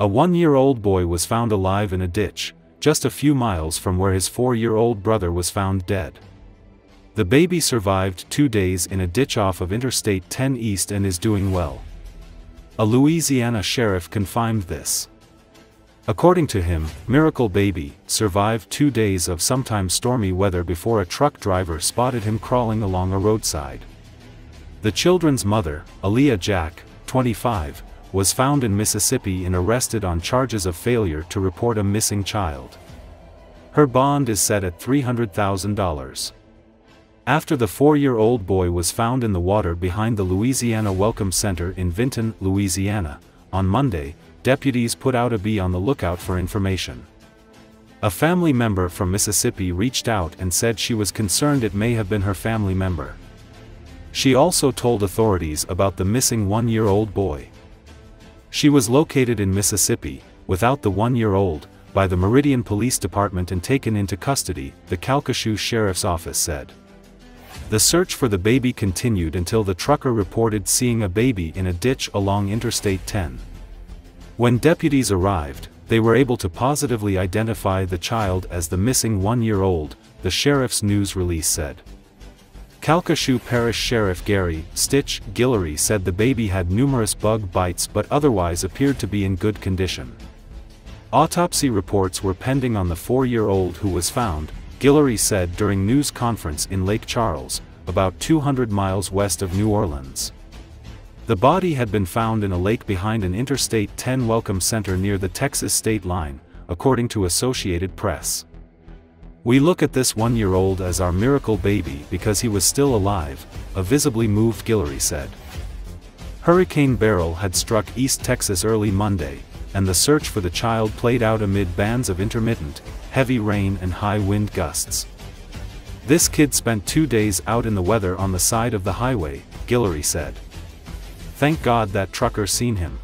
A 1-year-old boy was found alive in a ditch, just a few miles from where his 4-year-old brother was found dead. The baby survived 2 days in a ditch off of Interstate 10 East and is doing well. A Louisiana sheriff confirmed this. According to him, Miracle Baby survived 2 days of sometimes stormy weather before a truck driver spotted him crawling along a roadside. The children's mother, Aaliyah Jack, 25, was found in Mississippi and arrested on charges of failure to report a missing child. Her bond is set at $300,000. After the 4-year-old boy was found in the water behind the Louisiana Welcome Center in Vinton, Louisiana, on Monday, deputies put out a be on the lookout for information. A family member from Mississippi reached out and said she was concerned it may have been her family member. She also told authorities about the missing 1-year-old boy. She was located in Mississippi, without the 1-year-old, by the Meridian Police Department and taken into custody, the Calcasieu Sheriff's Office said. The search for the baby continued until the trucker reported seeing a baby in a ditch along Interstate 10. When deputies arrived, they were able to positively identify the child as the missing 1-year-old, the sheriff's news release said. Calcasieu Parish Sheriff Gary "Stitch" Guillory said the baby had numerous bug bites but otherwise appeared to be in good condition. Autopsy reports were pending on the 4-year-old who was found, Guillory said during news conference in Lake Charles, about 200 miles west of New Orleans. The body had been found in a lake behind an Interstate 10 Welcome Center near the Texas state line, according to Associated Press. "We look at this 1-year-old as our miracle baby because he was still alive," a visibly moved Guillory said. Hurricane Beryl had struck East Texas early Monday, and the search for the child played out amid bands of intermittent, heavy rain and high wind gusts. "This kid spent 2 days out in the weather on the side of the highway," Guillory said. "Thank God that trucker seen him."